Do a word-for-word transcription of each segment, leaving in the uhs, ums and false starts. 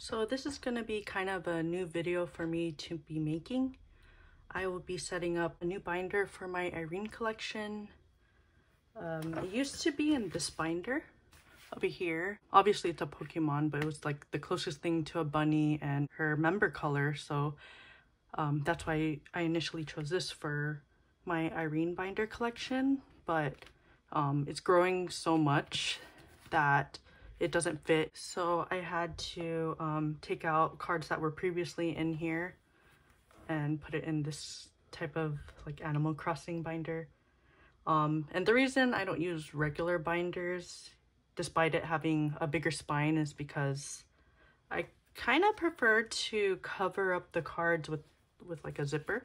So this is going to be kind of a new video for me to be making. I will be setting up a new binder for my Irene collection. Um, it used to be in this binder over here. Obviously it's a Pokemon, but it was like the closest thing to a bunny and her member color, so um, that's why I initially chose this for my Irene binder collection. But um, it's growing so much that it doesn't fit, so I had to um, take out cards that were previously in here and put it in this type of like Animal Crossing binder. Um, and the reason I don't use regular binders, despite it having a bigger spine, is because I kind of prefer to cover up the cards with, with like a zipper.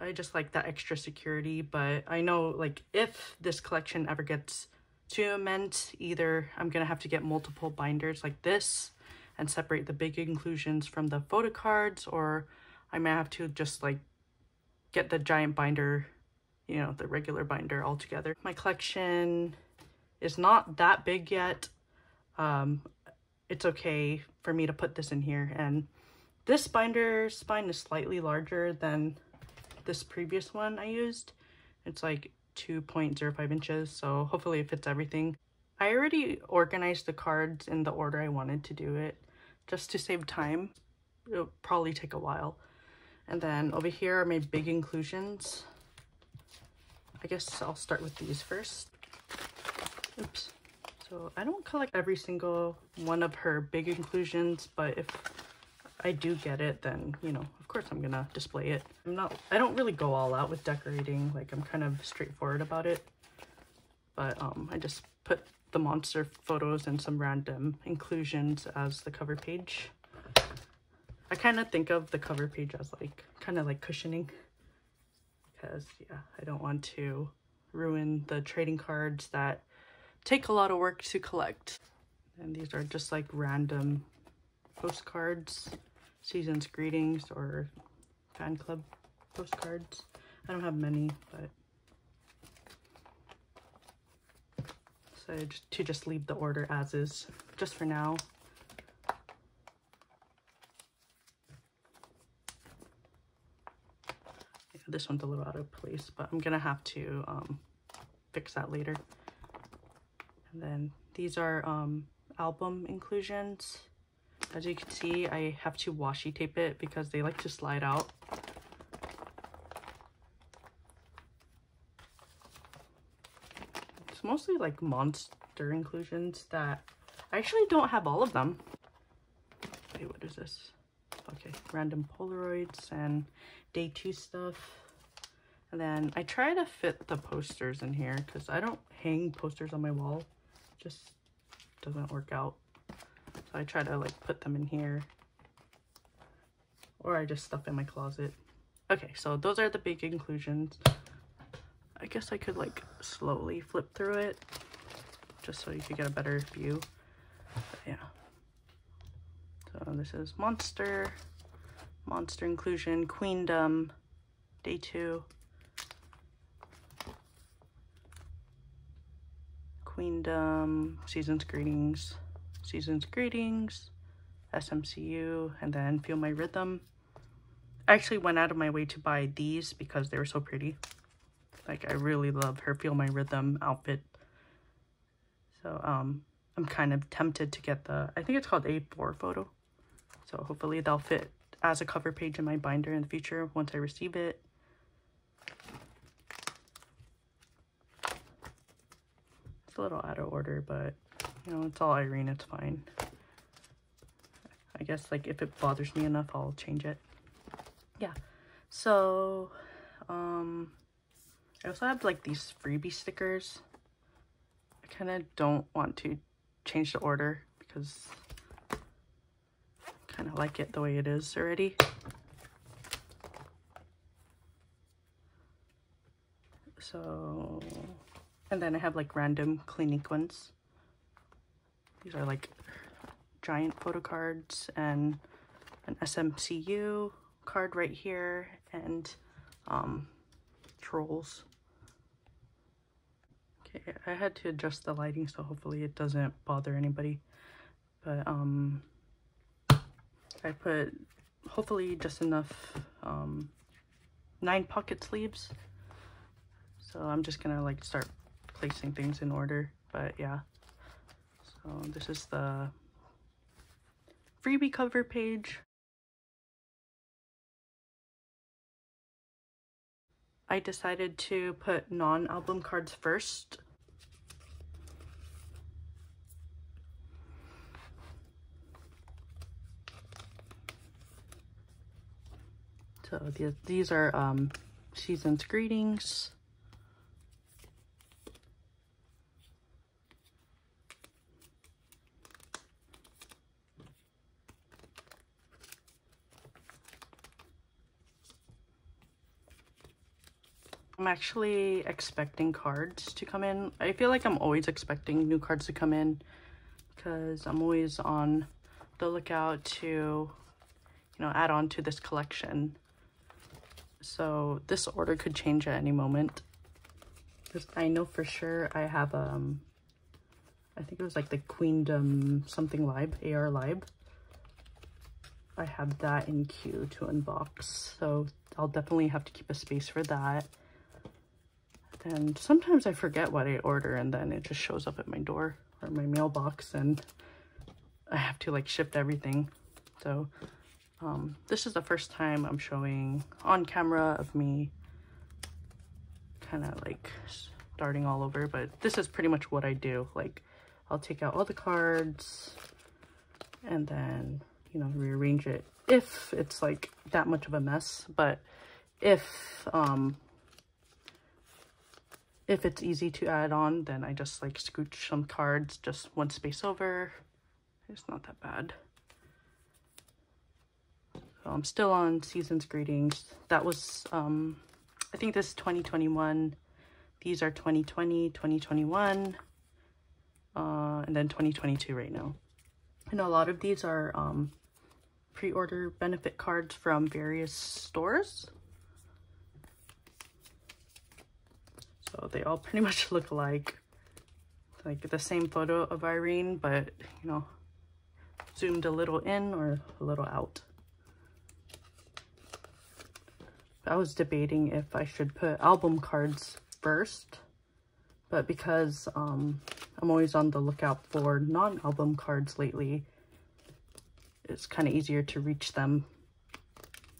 I just like that extra security. But I know like if this collection ever gets to immense, either I'm gonna have to get multiple binders like this and separate the big inclusions from the photo cards, or I might have to just like get the giant binder, you know, the regular binder altogether. My collection is not that big yet. Um, it's okay for me to put this in here. And this binder spine is slightly larger than this previous one I used. It's like two point zero five inches, so hopefully it fits everything. I already organized the cards in the order I wanted to do it, just to save time. It'll probably take a while. And then over here are my big inclusions. I guess I'll start with these first. Oops. So I don't collect every single one of her big inclusions, but if I do get it, then, you know, of course I'm gonna display it. I'm not, I don't really go all out with decorating, like I'm kind of straightforward about it. But um, I just put the monster photos and some random inclusions as the cover page. I kind of think of the cover page as like, kind of like cushioning. Because, yeah, I don't want to ruin the trading cards that take a lot of work to collect. And these are just like random postcards, season's greetings, or fan club postcards. I don't have many, but so to just leave the order as is, just for now. Yeah, this one's a little out of place, but I'm gonna have to um, fix that later. And then these are um, album inclusions. As you can see, I have to washi tape it because they like to slide out. It's mostly like monster inclusions that I actually don't have all of them. Wait, what is this? Okay, random Polaroids and Day Two stuff. And then I try to fit the posters in here because I don't hang posters on my wall. It just doesn't work out. So I try to like put them in here, or I just stuff in my closet. Okay, so those are the big inclusions. I guess I could like slowly flip through it just so you could get a better view. But yeah. So this is Monster, Monster Inclusion, Queendom, Day Two, Queendom, Season's Greetings, Season's Greetings, S M C U, and then Feel My Rhythm. I actually went out of my way to buy these because they were so pretty. Like, I really love her Feel My Rhythm outfit. So, um, I'm kind of tempted to get the, I think it's called A four photo. So hopefully they'll fit as a cover page in my binder in the future once I receive it. It's a little out of order, but you know, it's all Irene, it's fine. I guess, like, if it bothers me enough, I'll change it. Yeah. So, um, I also have, like, these freebie stickers. I kind of don't want to change the order because I kind of like it the way it is already. So, and then I have, like, random Clinique ones. These are like giant photo cards and an S M C U card right here and um, trolls. Okay, I had to adjust the lighting so hopefully it doesn't bother anybody. But um, but hopefully just enough um, nine pocket sleeves. So I'm just gonna like start placing things in order, but yeah. So this is the freebie cover page. I decided to put non-album cards first. So th these are um, Season's Greetings. I'm actually expecting cards to come in. I feel like I'm always expecting new cards to come in because I'm always on the lookout to, you know, add on to this collection. So this order could change at any moment. I know for sure I have, um, I think it was like the Queendom something Live, A R Live. I have that in queue to unbox, so I'll definitely have to keep a space for that. And sometimes I forget what I order and then it just shows up at my door or my mailbox and I have to like shift everything. So um, this is the first time I'm showing on camera of me kind of like starting all over, but this is pretty much what I do. Like I'll take out all the cards and then, you know, rearrange it if it's like that much of a mess, but if um, if it's easy to add on, then I just like scooch some cards just one space over. It's not that bad. So I'm still on Season's Greetings. That was, um, I think this is twenty twenty-one. These are twenty twenty, twenty twenty-one, uh, and then twenty twenty-two right now. And a lot of these are um, pre-order benefit cards from various stores. So they all pretty much look alike, like the same photo of Irene, but, you know, zoomed a little in or a little out. I was debating if I should put album cards first, but because um, I'm always on the lookout for non-album cards lately, it's kind of easier to reach them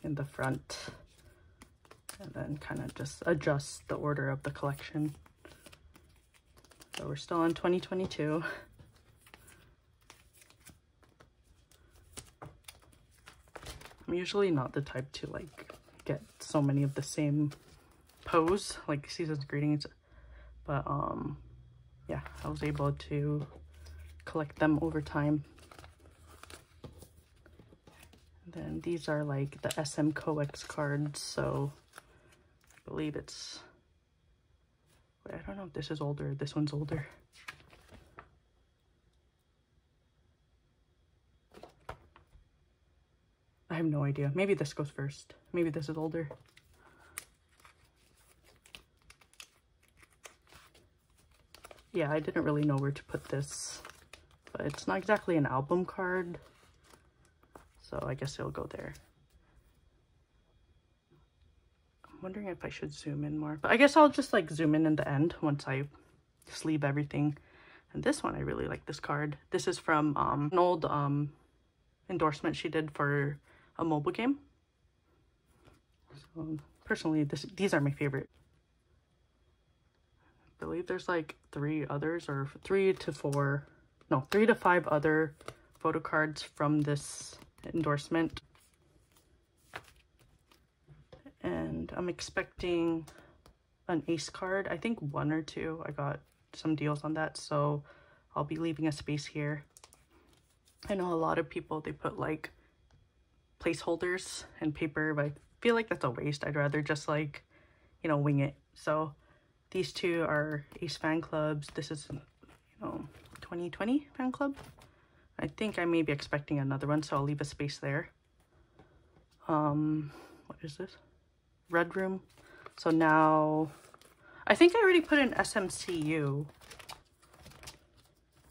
in the front. And then kind of just adjust the order of the collection. So we're still on twenty twenty-two. I'm usually not the type to like get so many of the same pose, like Season's Greetings, but um, yeah, I was able to collect them over time. And then these are like the S M Coex cards, so I believe it's, wait, I don't know if this is older, this one's older. I have no idea. Maybe this goes first. Maybe this is older. Yeah, I didn't really know where to put this, but it's not exactly an album card, so I guess it'll go there. Wondering if I should zoom in more, but I guess I'll just like zoom in in the end once I sleeve everything. And this one, I really like this card. This is from um, an old um, endorsement she did for a mobile game. So personally, this, these are my favorite. I believe there's like three others or three to four, no, three to five other photo cards from this endorsement. And I'm expecting an ace card. I think one or two. I got some deals on that, so I'll be leaving a space here. I know a lot of people, they put like placeholders and paper, but I feel like that's a waste. I'd rather just like, you know, wing it. So these two are Ace fan clubs. This is, you know, twenty twenty fan club. I think I may be expecting another one, so I'll leave a space there. Um, what is this? Red Room. So now I think I already put in S M C U.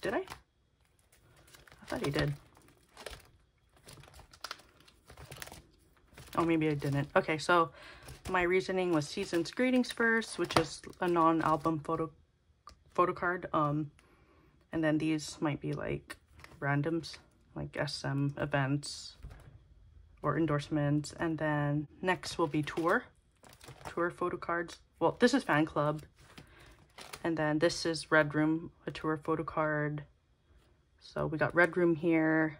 Did I? I thought I did. Oh, maybe I didn't. Okay, so my reasoning was Season's Greetings first, which is a non-album photo photo card. Um, and then these might be like randoms, like S M events or endorsements. And then next will be tour, tour photo cards. Well, this is Fan Club. And then this is Red Room, a tour photo card. So we got Red Room here.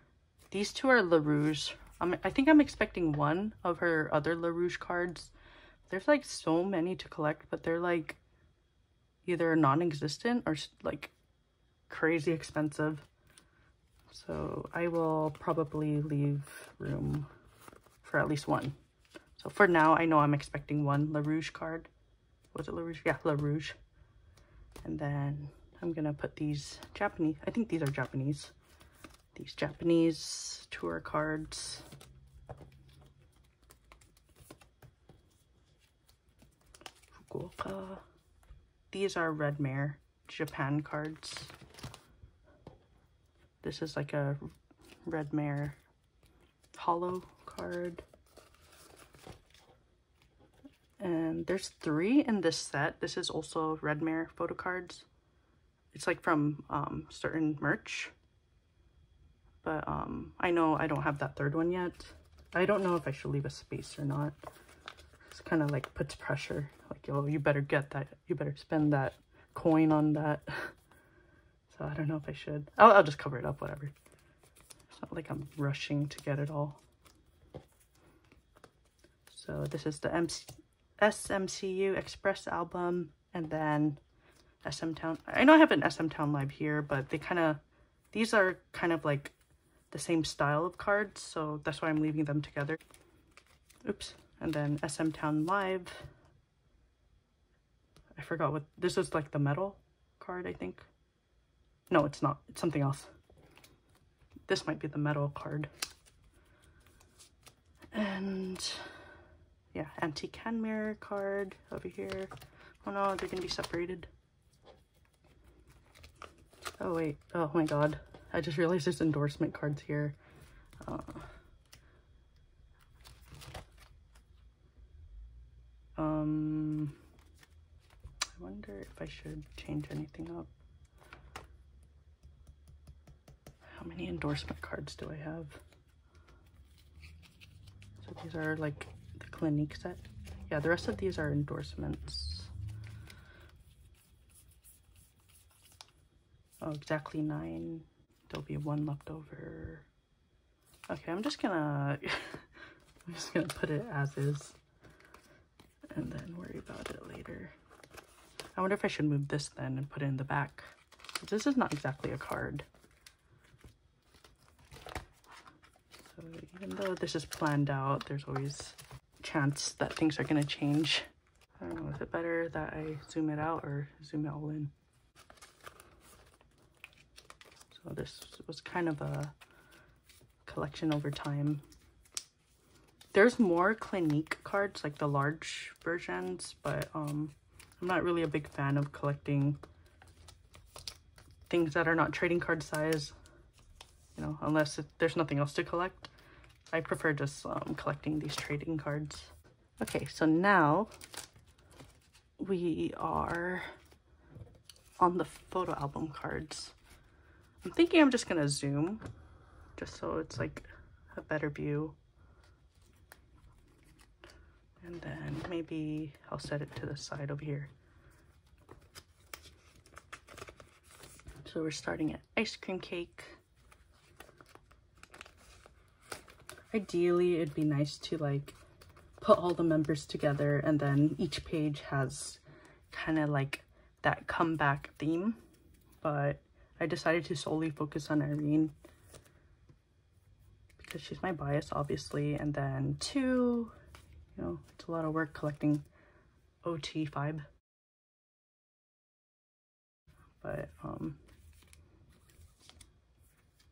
These two are La Rouge. Um, I think I'm expecting one of her other La Rouge cards. There's like so many to collect, but they're like either non-existent or like crazy expensive. So I will probably leave room for at least one. So for now, I know I'm expecting one La Rouge card. Was it La Rouge? Yeah, La Rouge. And then I'm gonna put these Japanese, I think these are Japanese. These Japanese tour cards. Fukuoka. These are Red Mare Japan cards. This is like a Red Mare holo card. And there's three in this set. This is also Red Mare photo cards. It's like from um, certain merch. But um, I know I don't have that third one yet. I don't know if I should leave a space or not. It's kind of like puts pressure. Like, oh, you better get that. You better spend that coin on that. So I don't know if I should. I'll, I'll just cover it up, whatever. It's not like I'm rushing to get it all. So this is the M C S M C U Express album. And then S M Town. I know I have an S M Town Live here, but they kind of, these are kind of like the same style of cards, so that's why I'm leaving them together. Oops. And then S M Town Live. I forgot what, this is like the metal card, I think. No, it's not. It's something else. This might be the metal card. And yeah, Antique Hand Mirror card over here. Oh no, they're gonna be separated. Oh wait, oh my god. I just realized there's endorsement cards here. Uh, um, I wonder if I should change anything up. How many endorsement cards do I have? So these are like the Clinique set. Yeah, the rest of these are endorsements. Oh, exactly nine. There'll be one left over. Okay, I'm just gonna I'm just gonna put it as is and then worry about it later. I wonder if I should move this then and put it in the back. This is not exactly a card. So even though this is planned out, there's always a chance that things are gonna change. I don't know, is it better that I zoom it out or zoom it all in? So this was kind of a collection over time. There's more Clinique cards, like the large versions, but um, I'm not really a big fan of collecting things that are not trading card size, you know, unless it, there's nothing else to collect. I prefer just um, collecting these trading cards. Okay, so now we are on the photo album cards. I'm thinking I'm just gonna zoom, just so it's like a better view. And then maybe I'll set it to the side over here. So we're starting at Ice Cream Cake. Ideally, it'd be nice to like put all the members together and then each page has kind of like that comeback theme, but I decided to solely focus on Irene because she's my bias, obviously. And then two, you know, it's a lot of work collecting O T vibe. But um,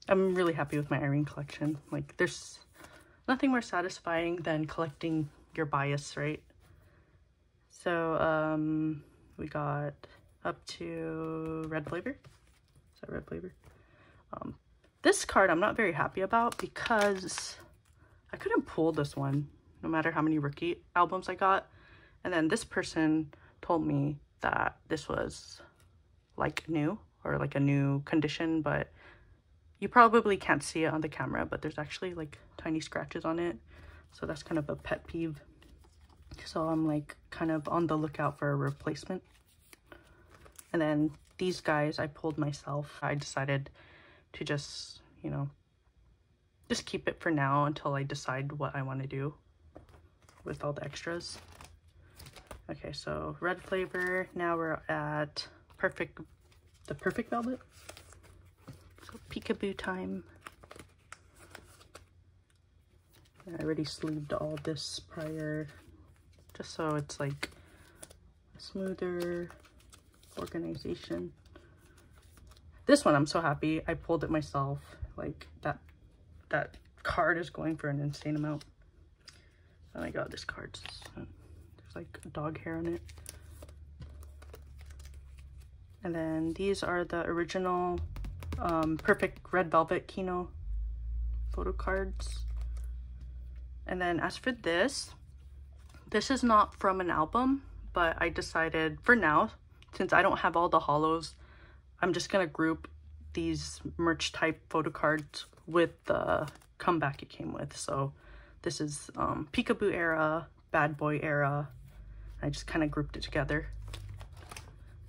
I'm really happy with my Irene collection. Like, there's nothing more satisfying than collecting your bias, right? So um, we got up to Red Flavor. Is that Red Flavor? Um, this card I'm not very happy about because I couldn't pull this one. no matter how many rookie albums I got. And then this person told me that this was like new, or like a new condition, but you probably can't see it on the camera, but there's actually like tiny scratches on it. So that's kind of a pet peeve. So I'm like kind of on the lookout for a replacement. And then these guys I pulled myself. I decided to just, you know, just keep it for now until I decide what I want to do with all the extras. Okay, so Red Flavor. Now we're at Perfect, the Perfect Velvet. So Peekaboo time. And I already sleeved all this prior, just so it's like smoother organization. This one I'm so happy I pulled it myself. Like that that card is going for an insane amount. And I got this card, so there's like dog hair on it. And then these are the original um Perfect Red Velvet Kihno photo cards. And then as for this, this is not from an album, but I decided for now, since I don't have all the holos, I'm just gonna group these merch type photo cards with the comeback it came with. So this is um, Peekaboo era, Bad Boy era. I just kind of grouped it together.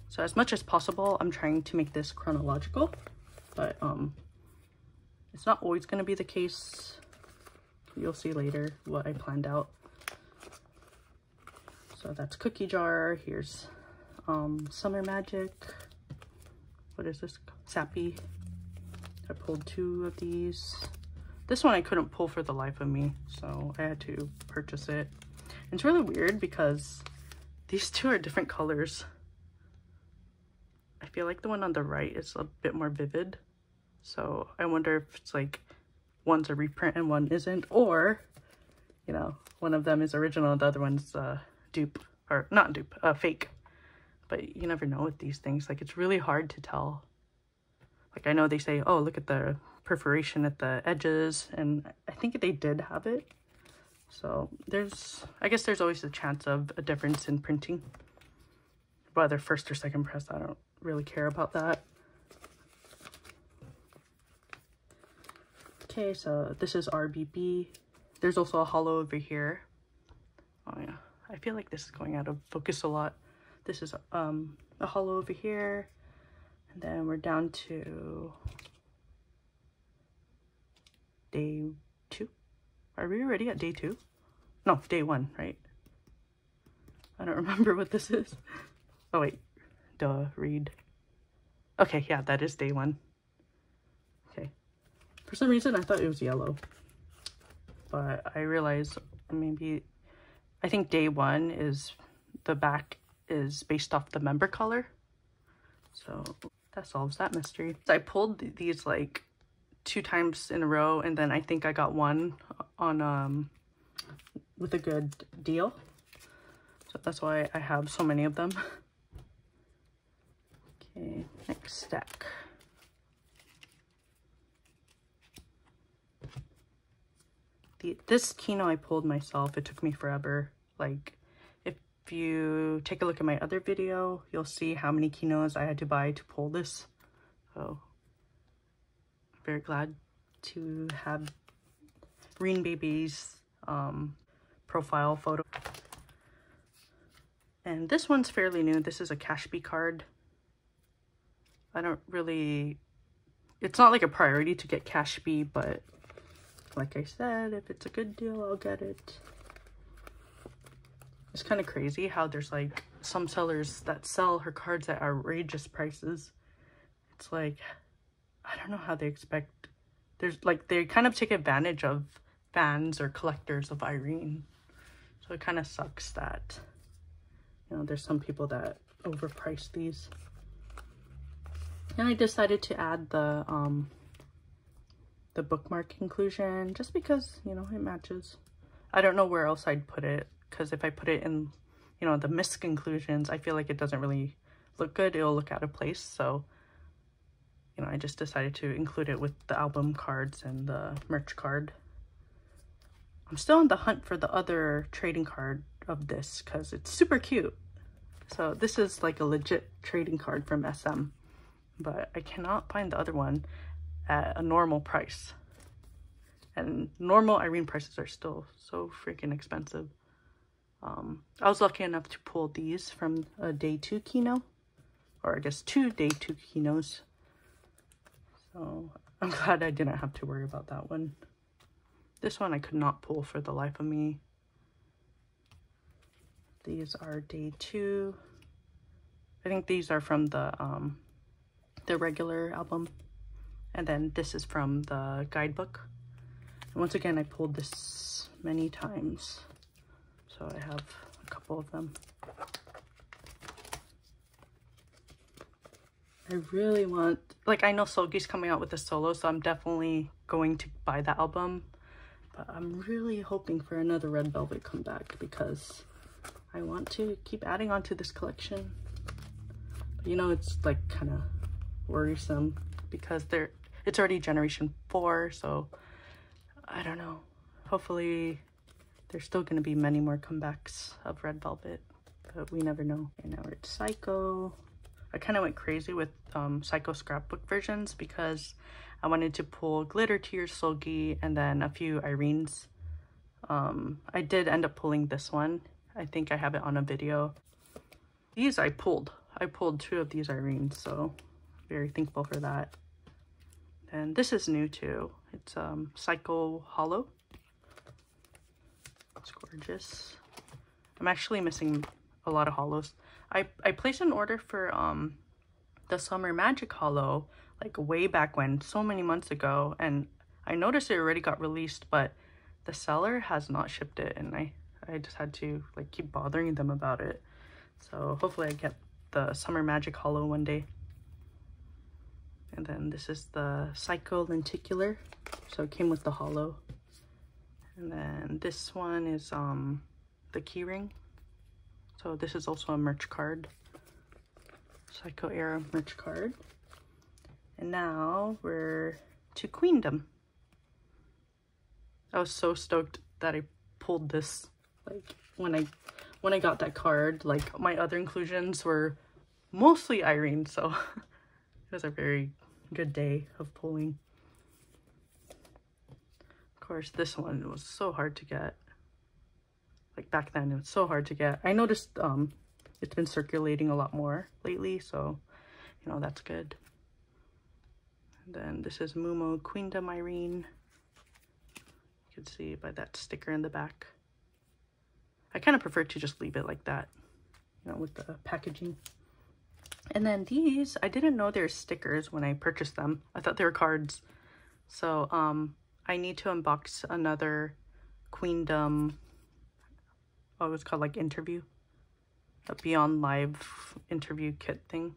So as much as possible, I'm trying to make this chronological, but um, it's not always gonna be the case. You'll see later what I planned out. So that's Cookie Jar. Here's um, Summer Magic. What is this? Sappy. I pulled two of these. This one I couldn't pull for the life of me, so I had to purchase it. And it's really weird because these two are different colors. I feel like the one on the right is a bit more vivid. So I wonder if it's like one's a reprint and one isn't, or, you know, one of them is original and the other one's uh, dupe, or not dupe, uh, fake. But you never know with these things. Like, it's really hard to tell. Like, I know they say, oh, look at the perforation at the edges, and I think they did have it. So there's, I guess there's always a chance of a difference in printing. Whether first or second press, I don't really care about that. Okay, so this is R B B. There's also a holo over here. Oh yeah, I feel like this is going out of focus a lot. This is um, a holo over here. And then we're down to day two. Are we already at day two? No, day one, right? I don't remember what this is. Oh wait, duh, read. Okay, yeah, that is day one. Okay. For some reason, I thought it was yellow, but I realized maybe, I think day one is, the back is based off the member color. So that solves that mystery. So I pulled these like two times in a row, and then I think I got one on um with a good deal. So that's why I have so many of them. Okay, next stack. The, this Kihno I pulled myself. It took me forever. Like, if you take a look at my other video, you'll see how many Kihnos I had to buy to pull this. So very glad to have Green Baby's um, profile photo. And this one's fairly new. This is a Cashbee card. I don't really, it's not like a priority to get Cashbee, but like I said, if it's a good deal, I'll get it. It's kind of crazy how there's like some sellers that sell her cards at outrageous prices. It's like, I don't know how they expect, there's like, they kind of take advantage of fans or collectors of Irene. So it kind of sucks that, you know, there's some people that overprice these. And I decided to add the, um, the bookmark inclusion just because, you know, it matches. I don't know where else I'd put it, because if I put it in, you know, the misc inclusions, I feel like it doesn't really look good. It'll look out of place. So, you know, I just decided to include it with the album cards and the merch card. I'm still on the hunt for the other trading card of this because it's super cute. So this is like a legit trading card from S M, but I cannot find the other one at a normal price. And normal Irene prices are still so freaking expensive. Um, I was lucky enough to pull these from a Day Two kihno, or I guess two Day Two kihnos. So I'm glad I didn't have to worry about that one. This one I could not pull for the life of me. These are Day Two. I think these are from the um, the regular album, and then this is from the guidebook. And once again, I pulled this many times, so I have a couple of them. I really want, like, I know Solgi's coming out with a solo, so I'm definitely going to buy that album. But I'm really hoping for another Red Velvet comeback because I want to keep adding on to this collection. But you know, it's like kind of worrisome because they're it's already Generation Four, so I don't know. Hopefully, there's still going to be many more comebacks of Red Velvet, but we never know. And now we're at Psycho. I kind of went crazy with um, Psycho scrapbook versions because I wanted to pull Glitter Tears, Solgi, and then a few Irenes. Um, I did end up pulling this one. I think I have it on a video. These I pulled. I pulled two of these Irenes, so very thankful for that. And this is new too. It's um, Psycho Hollow. It's gorgeous. I'm actually missing a lot of hollows. I, I placed an order for um the Summer Magic Hollow like way back when, so many months ago, and I noticed it already got released, but the seller has not shipped it, and I, I just had to like keep bothering them about it. So hopefully I get the Summer Magic Hollow one day. And then this is the Psycho Lenticular. So it came with the hollow. And then this one is um the keyring. So this is also a merch card. Psycho Era merch card. And now we're to Queendom. I was so stoked that I pulled this. Like when I when I got that card, like my other inclusions were mostly Irene, so it was a very good day of pulling. Of course, this one was so hard to get. Like back then, it was so hard to get. I noticed um, it's been circulating a lot more lately, so you know that's good. And then this is Mumo Queendom Irene. You can see by that sticker in the back. I kind of prefer to just leave it like that, you know, with the packaging. And then these, I didn't know they're stickers when I purchased them. I thought they were cards. So um, I need to unbox another Queendom, oh, it was called like interview, a Beyond Live interview kit thing.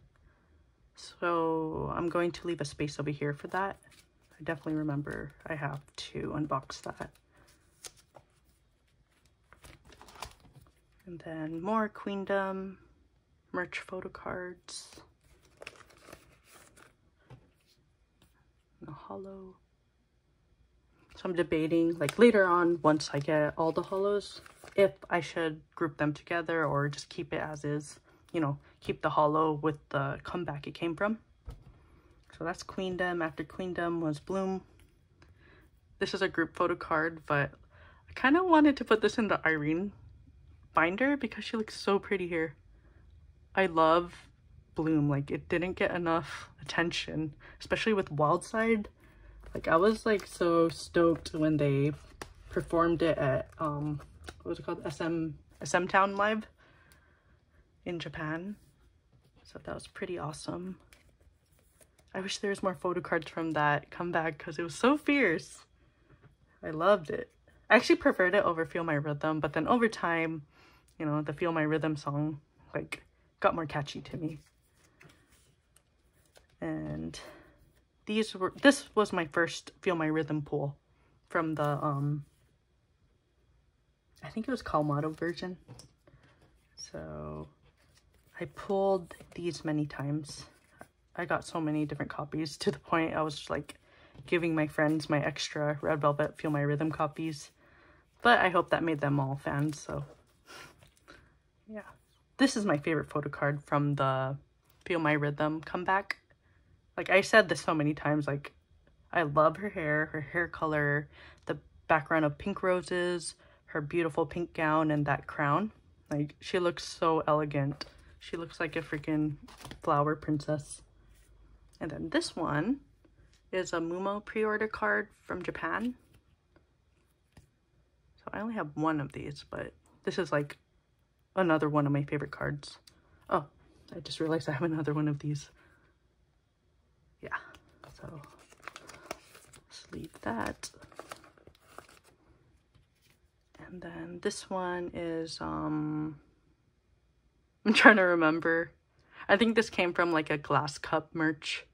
So I'm going to leave a space over here for that. I definitely remember I have to unbox that. And then more Queendom merch photo cards. And a hollow. So I'm debating, like later on, once I get all the hollows, if I should group them together or just keep it as is, you know, keep the hollow with the comeback it came from. So that's Queendom. After Queendom was Bloom. This is a group photo card, but I kind of wanted to put this in the Irene binder because she looks so pretty here. I love Bloom, like it didn't get enough attention, especially with Wildside. Like I was like so stoked when they performed it at um what was it called, S M S M Town Live in Japan. So that was pretty awesome. I wish there was more photo cards from that comeback because it was so fierce. I loved it. I actually preferred it over Feel My Rhythm, but then over time, you know, the Feel My Rhythm song like got more catchy to me. And these were this was my first Feel My Rhythm pull from the um I think it was Kalmato version. So I pulled these many times. I got so many different copies to the point I was just like giving my friends my extra Red Velvet Feel My Rhythm copies But I hope that made them all fans, so yeah. This is my favorite photocard from the Feel My Rhythm comeback. Like, I said this so many times, like, I love her hair, her hair color, the background of pink roses, her beautiful pink gown, and that crown. Like, she looks so elegant. She looks like a freaking flower princess. And then this one is a Momo pre-order card from Japan. So I only have one of these, but this is like another one of my favorite cards. Oh, I just realized I have another one of these. Yeah, so let's leave that. And then this one is, um, I'm trying to remember. I think this came from like a glass cup merch.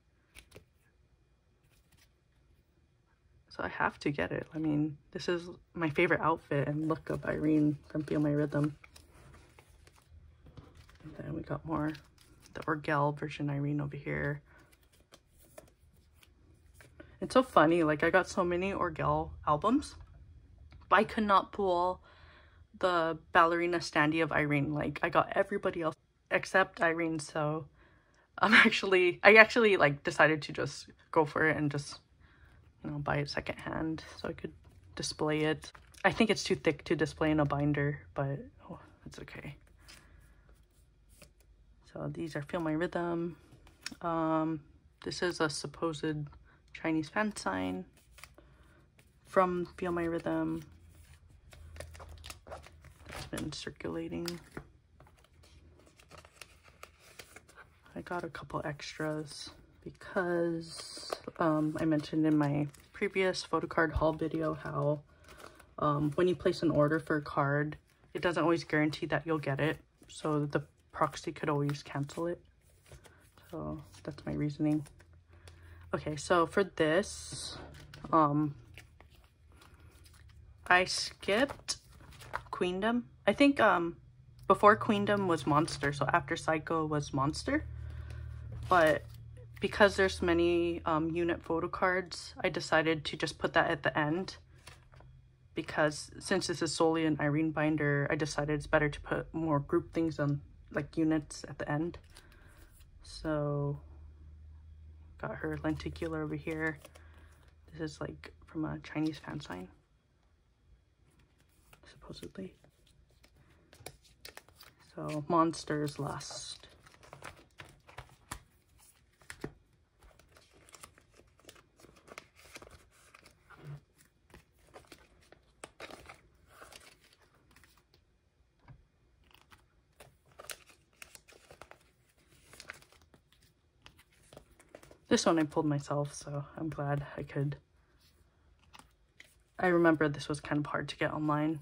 So I have to get it. I mean, this is my favorite outfit and look of Irene from Feel My Rhythm. And then we got more, the Orgel version Irene over here. It's so funny, like I got so many Orgel albums, but I could not pull the ballerina standee of Irene. Like, I got everybody else except Irene, so I'm actually, I actually like decided to just go for it and just, you know, buy it secondhand so I could display it. I think it's too thick to display in a binder, but oh, that's okay. So these are Feel My Rhythm. Um, this is a supposed Chinese fan sign from Feel My Rhythm. It's been circulating. I got a couple extras because um, I mentioned in my previous photocard haul video how um, when you place an order for a card, it doesn't always guarantee that you'll get it. So the proxy could always cancel it. So that's my reasoning. Okay, so for this, um, I skipped Queendom. I think um, before Queendom was Monster, so after Psycho was Monster. But because there's many um, unit photocards, I decided to just put that at the end. Because since this is solely an Irene binder, I decided it's better to put more group things on, like units at the end. So got her lenticular over here. This is like from a Chinese fan sign, supposedly. So Monsters last. This one I pulled myself, so I'm glad I could. I remember this was kind of hard to get online.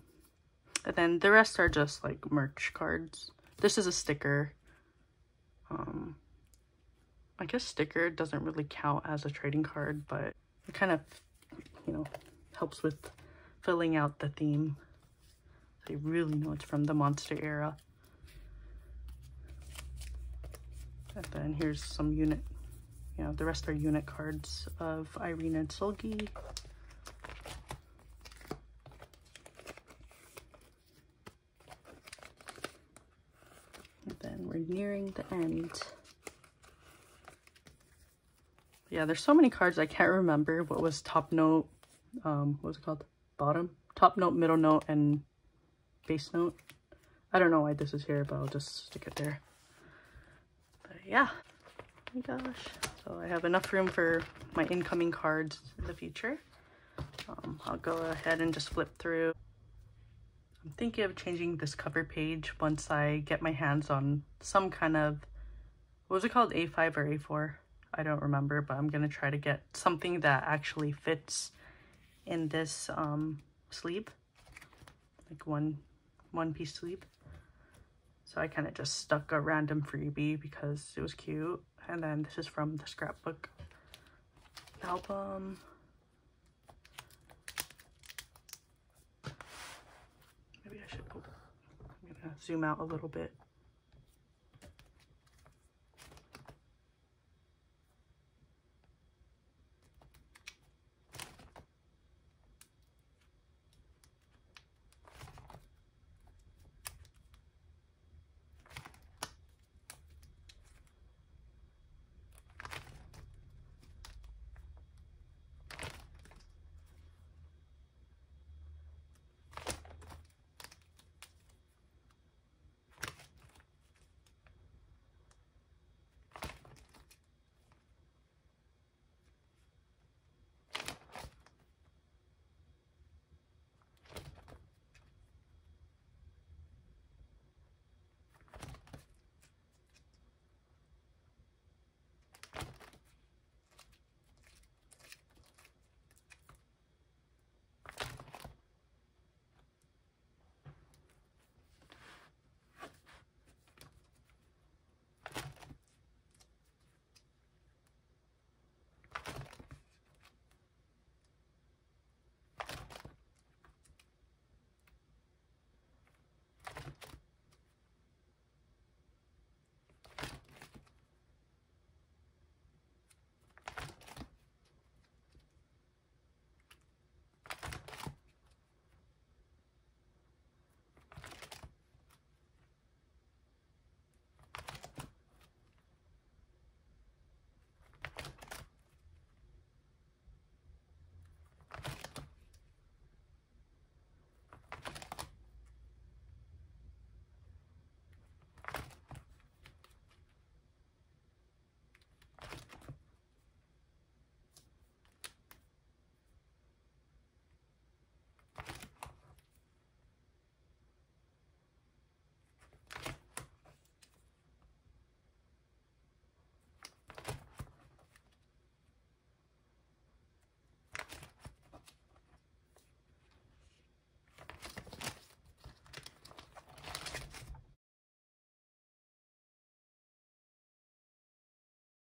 And then the rest are just like merch cards. This is a sticker. Um, I guess sticker doesn't really count as a trading card, but it kind of, you know, helps with filling out the theme. So you really know it's from the Monster era. And then here's some unit, you know, the rest are unit cards of Irene and Solgi. Nearing the end. Yeah, there's so many cards I can't remember what was top note, um what was it called, bottom, top note, middle note, and base note. I don't know why this is here, but I'll just stick it there. But yeah, oh my gosh, so I have enough room for my incoming cards in the future. um, I'll go ahead and just flip through. I'm thinking of changing this cover page once I get my hands on some kind of, what was it called, A five or A four? I don't remember, but I'm going to try to get something that actually fits in this um, sleeve, like one one piece sleeve. So I kind of just stuck a random freebie because it was cute. And then this is from the scrapbook album. Zoom out a little bit.